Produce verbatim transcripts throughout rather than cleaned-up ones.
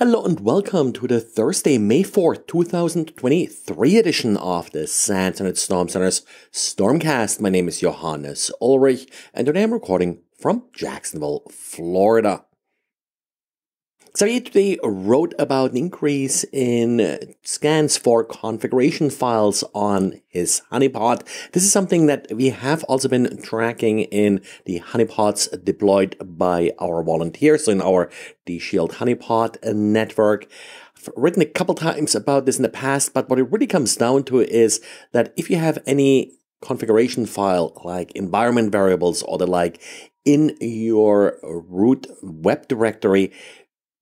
Hello and welcome to the Thursday, May fourth, two thousand twenty-three edition of the SANS Internet Storm Center's Stormcast. My name is Johannes Ulrich and today I'm recording from Jacksonville, Florida. Xavier today wrote about an increase in scans for configuration files on his honeypot. This is something that we have also been tracking in the honeypots deployed by our volunteers, so in our D-Shield honeypot network. I've written a couple times about this in the past, but what it really comes down to is that if you have any configuration file like environment variables or the like in your root web directory,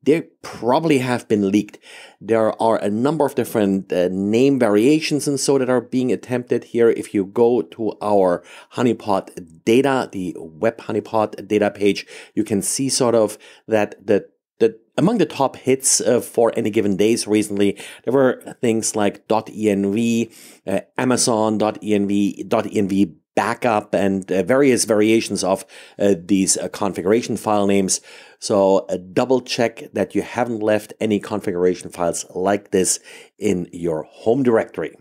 they probably have been leaked. There are a number of different uh, name variations and so that are being attempted here. If you go to our honeypot data, the web honeypot data page, you can see sort of that the The, among the top hits uh, for any given days recently, there were things like .env, uh, Amazon.env, .env backup, and uh, various variations of uh, these uh, configuration file names. So uh, double check that you haven't left any configuration files like this in your home directory.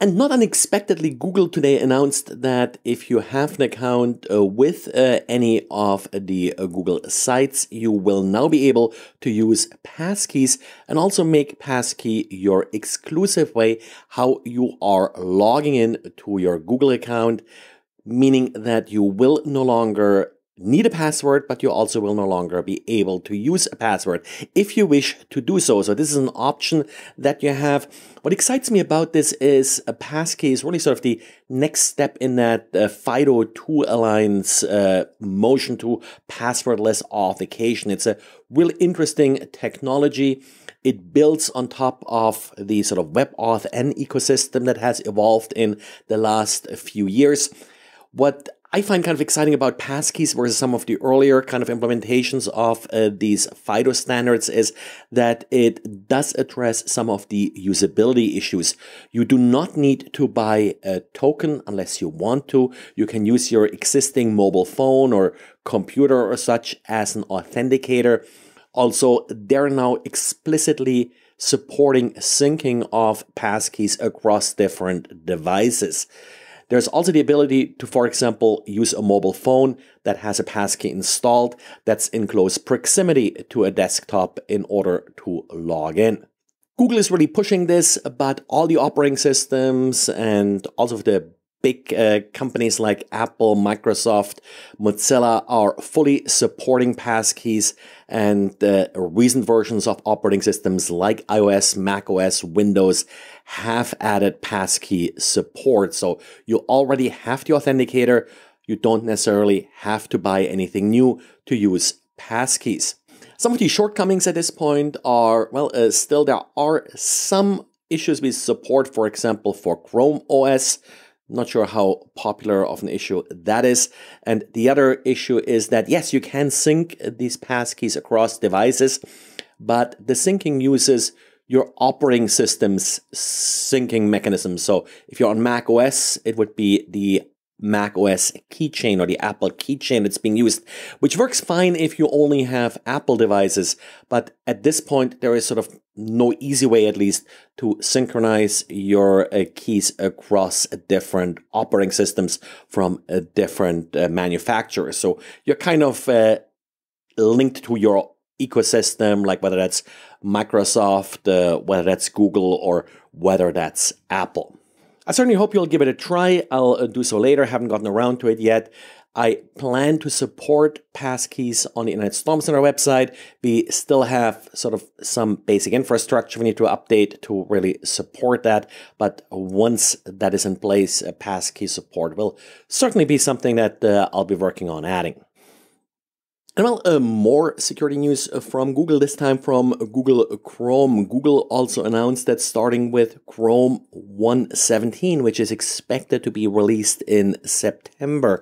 And not unexpectedly, Google today announced that if you have an account uh, with uh, any of the uh, Google sites, you will now be able to use passkeys and also make passkey your exclusive way how you are logging in to your Google account, meaning that you will no longer need a password, but you also will no longer be able to use a password if you wish to do so. So this is an option that you have. What excites me about this is a passkey is really sort of the next step in that uh, FIDO two alliance uh, motion to passwordless authentication. It's a really interesting technology. It builds on top of the sort of WebAuthn ecosystem that has evolved in the last few years. What I find kind of exciting about passkeys versus some of the earlier kind of implementations of uh, these FIDO standards is that it does address some of the usability issues. You do not need to buy a token unless you want to. You can use your existing mobile phone or computer or such as an authenticator. Also, they're now explicitly supporting syncing of passkeys across different devices. There's also the ability to, for example, use a mobile phone that has a passkey installed that's in close proximity to a desktop in order to log in. Google is really pushing this, but all the operating systems and also the big uh, companies like Apple, Microsoft, Mozilla are fully supporting passkeys, and uh, recent versions of operating systems like iOS, macOS, Windows have added passkey support. So you already have the authenticator. You don't necessarily have to buy anything new to use passkeys. Some of the shortcomings at this point are, well, uh, still there are some issues with support, for example, for Chrome O S. Not sure how popular of an issue that is. And the other issue is that, yes, you can sync these passkeys across devices, but the syncing uses your operating system's syncing mechanism. So if you're on macOS, it would be the macOS keychain or the Apple keychain that's being used, which works fine if you only have Apple devices. But at this point, there is sort of no easy way, at least, to synchronize your uh, keys across different operating systems from uh, different uh, manufacturers. So you're kind of uh, linked to your ecosystem, like whether that's Microsoft, uh, whether that's Google, or whether that's Apple. I certainly hope you'll give it a try. I'll do so later. Haven't gotten around to it yet. I plan to support passkeys on the Internet Storm Center website. We still have sort of some basic infrastructure we need to update to really support that. But once that is in place, passkey support will certainly be something that uh, I'll be working on adding. And well, uh, more security news from Google, this time from Google Chrome. Google also announced that starting with Chrome one point seventeen, which is expected to be released in September,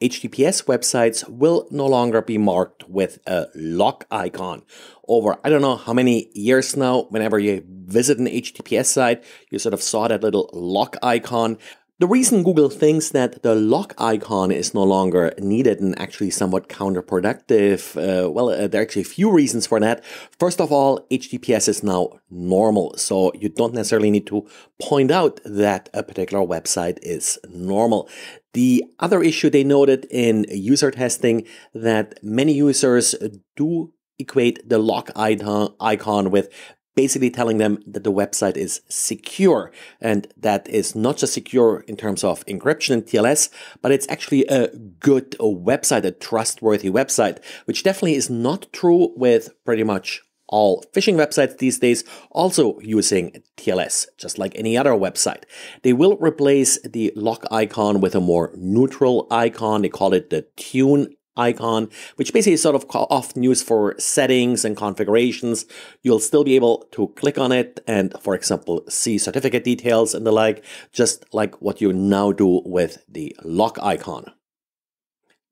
H T T P S websites will no longer be marked with a lock icon. Over, I don't know how many years now, whenever you visit an H T T P S site, you sort of saw that little lock icon. The reason Google thinks that the lock icon is no longer needed and actually somewhat counterproductive, uh, well, uh, there are actually a few reasons for that. First of all, H T T P S is now normal, so you don't necessarily need to point out that a particular website is normal. The other issue they noted in user testing that many users do equate the lock icon, icon with basically telling them that the website is secure, and that is not just secure in terms of encryption and T L S, but it's actually a good website, a trustworthy website, which definitely is not true with pretty much all phishing websites these days, also using T L S, just like any other website. They will replace the lock icon with a more neutral icon. They call it the tune icon, which basically is sort of often used for settings and configurations. You'll still be able to click on it and, for example, see certificate details and the like, just like what you now do with the lock icon.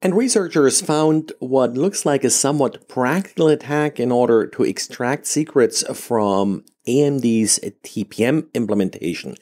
And researchers found what looks like a somewhat practical attack in order to extract secrets from A M D's T P M implementation.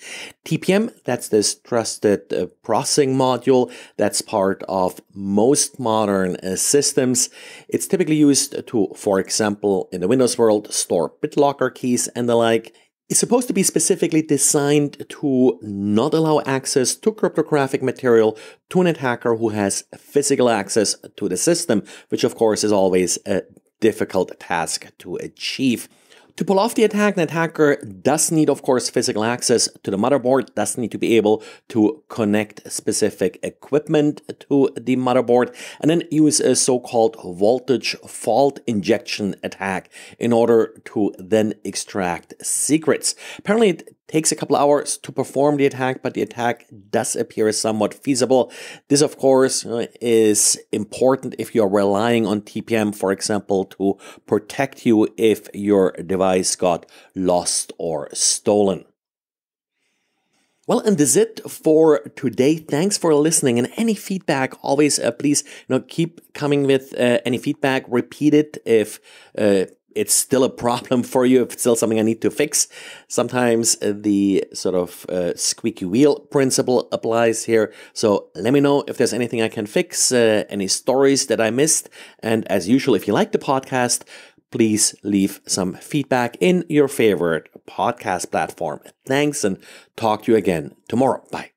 T P M, that's this trusted uh, processing module that's part of most modern uh, systems. It's typically used to, for example, in the Windows world, store BitLocker keys and the like. It's supposed to be specifically designed to not allow access to cryptographic material to an attacker who has physical access to the system, which of course is always a difficult task to achieve. To pull off the attack, an attacker does need, of course, physical access to the motherboard, does need to be able to connect specific equipment to the motherboard, and then use a so-called voltage fault injection attack in order to then extract secrets. Apparently, it takes a couple hours to perform the attack, but the attack does appear somewhat feasible. This, of course, is important if you're relying on T P M, for example, to protect you if your device got lost or stolen. Well, and that's it for today. Thanks for listening, and any feedback, always uh, please you know, keep coming with uh, any feedback. Repeat it if uh, it's still a problem for you, if it's still something I need to fix. Sometimes the sort of uh, squeaky wheel principle applies here. So let me know if there's anything I can fix, uh, any stories that I missed. And as usual, if you like the podcast, please leave some feedback in your favorite podcast platform. Thanks, and talk to you again tomorrow. Bye.